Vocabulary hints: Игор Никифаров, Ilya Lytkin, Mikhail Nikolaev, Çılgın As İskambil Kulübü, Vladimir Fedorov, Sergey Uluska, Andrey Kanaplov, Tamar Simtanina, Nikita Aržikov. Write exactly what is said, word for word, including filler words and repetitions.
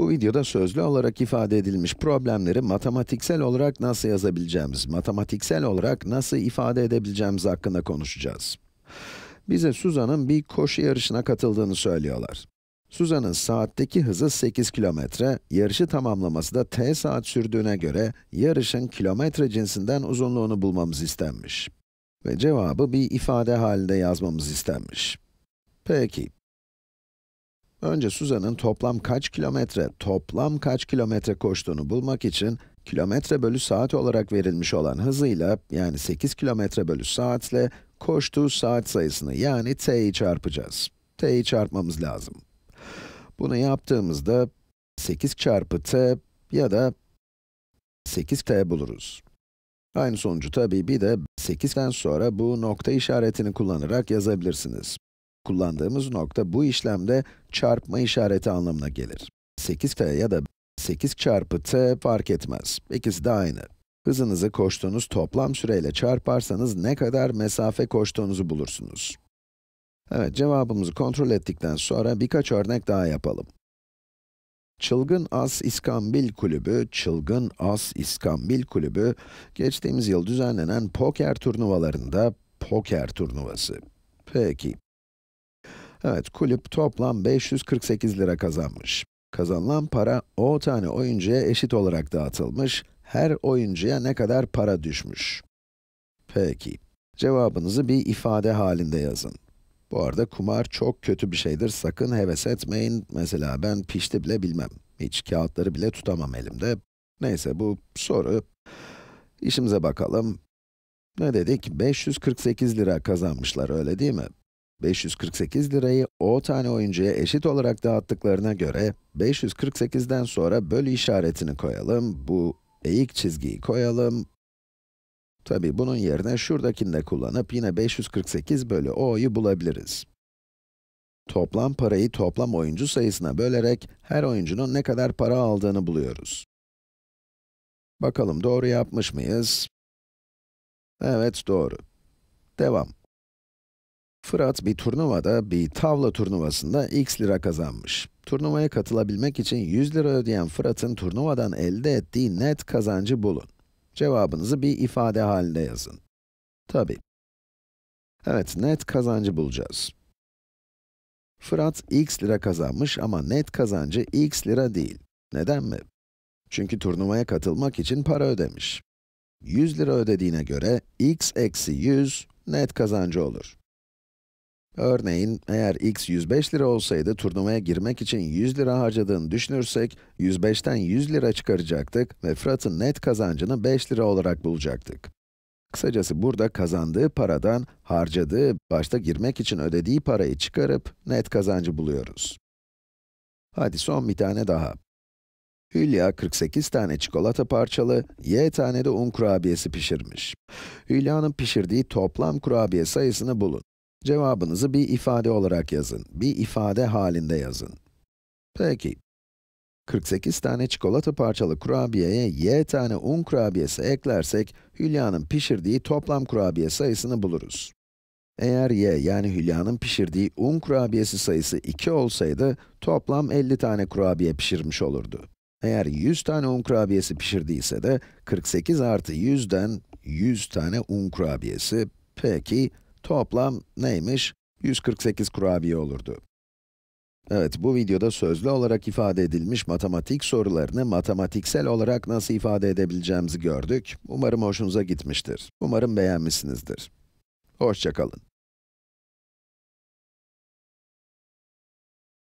Bu videoda sözlü olarak ifade edilmiş problemleri matematiksel olarak nasıl yazabileceğimiz, matematiksel olarak nasıl ifade edebileceğimiz hakkında konuşacağız. Bize Suzan'ın bir koşu yarışına katıldığını söylüyorlar. Suzan'ın saatteki hızı sekiz kilometre, yarışı tamamlaması da t saat sürdüğüne göre yarışın kilometre cinsinden uzunluğunu bulmamız istenmiş. Ve cevabı bir ifade halinde yazmamız istenmiş. Peki. Önce Suzan'ın toplam kaç kilometre, toplam kaç kilometre koştuğunu bulmak için kilometre bölü saat olarak verilmiş olan hızıyla, yani sekiz kilometre bölü saatle koştuğu saat sayısını, yani t'yi çarpacağız. T'yi çarpmamız lazım. Bunu yaptığımızda sekiz çarpı t ya da sekiz t buluruz. Aynı sonucu tabii bir de sekizden sonra bu nokta işaretini kullanarak yazabilirsiniz. Kullandığımız nokta bu işlemde çarpma işareti anlamına gelir. sekiz t ya da sekiz çarpı t fark etmez. İkisi de aynı. Hızınızı koştuğunuz toplam süreyle çarparsanız ne kadar mesafe koştuğunuzu bulursunuz. Evet, cevabımızı kontrol ettikten sonra birkaç örnek daha yapalım. Çılgın As İskambil Kulübü, Çılgın As İskambil Kulübü, geçtiğimiz yıl düzenlenen poker turnuvalarında poker turnuvası. Peki. Evet, kulüp toplam beş yüz kırk sekiz lira kazanmış. Kazanılan para o tane oyuncuya eşit olarak dağıtılmış, her oyuncuya ne kadar para düşmüş? Peki, cevabınızı bir ifade halinde yazın. Bu arada kumar çok kötü bir şeydir, sakın heves etmeyin. Mesela ben pişti bile bilmem, hiç kağıtları bile tutamam elimde. Neyse, bu soru. İşimize bakalım. Ne dedik? beş yüz kırk sekiz lira kazanmışlar, öyle değil mi? beş yüz kırk sekiz lirayı o tane oyuncuya eşit olarak dağıttıklarına göre, beş yüz kırk sekizden sonra bölü işaretini koyalım, bu eğik çizgiyi koyalım. Tabii bunun yerine şuradakini de kullanıp yine beş yüz kırk sekiz bölü o'yu bulabiliriz. Toplam parayı toplam oyuncu sayısına bölerek her oyuncunun ne kadar para aldığını buluyoruz. Bakalım doğru yapmış mıyız? Evet, doğru. Devam. Fırat bir turnuvada, bir tavla turnuvasında x lira kazanmış. Turnuvaya katılabilmek için yüz lira ödeyen Fırat'ın turnuvadan elde ettiği net kazancı bulun. Cevabınızı bir ifade halinde yazın. Tabii. Evet, net kazancı bulacağız. Fırat x lira kazanmış ama net kazancı x lira değil. Neden mi? Çünkü turnuvaya katılmak için para ödemiş. yüz lira ödediğine göre x eksi yüz net kazancı olur. Örneğin, eğer x yüz beş lira olsaydı turnuvaya girmek için yüz lira harcadığını düşünürsek, yüz beşten yüz lira çıkaracaktık ve Fırat'ın net kazancını beş lira olarak bulacaktık. Kısacası burada kazandığı paradan harcadığı, başta girmek için ödediği parayı çıkarıp net kazancı buluyoruz. Hadi son bir tane daha. Hülya kırk sekiz tane çikolata parçalı, y tane de un kurabiyesi pişirmiş. Hülya'nın pişirdiği toplam kurabiye sayısını bulun. Cevabınızı bir ifade olarak yazın, bir ifade halinde yazın. Peki, kırk sekiz tane çikolata parçalı kurabiyeye y tane un kurabiyesi eklersek, Hülya'nın pişirdiği toplam kurabiye sayısını buluruz. Eğer y, yani Hülya'nın pişirdiği un kurabiyesi sayısı iki olsaydı, toplam elli tane kurabiye pişirmiş olurdu. Eğer yüz tane un kurabiyesi pişirdiyse de, kırk sekiz artı yüzden yüz tane un kurabiyesi, peki, toplam neymiş? yüz kırk sekiz kurabiye olurdu. Evet, bu videoda sözlü olarak ifade edilmiş matematik sorularını matematiksel olarak nasıl ifade edebileceğimizi gördük. Umarım hoşunuza gitmiştir. Umarım beğenmişsinizdir. Hoşça kalın.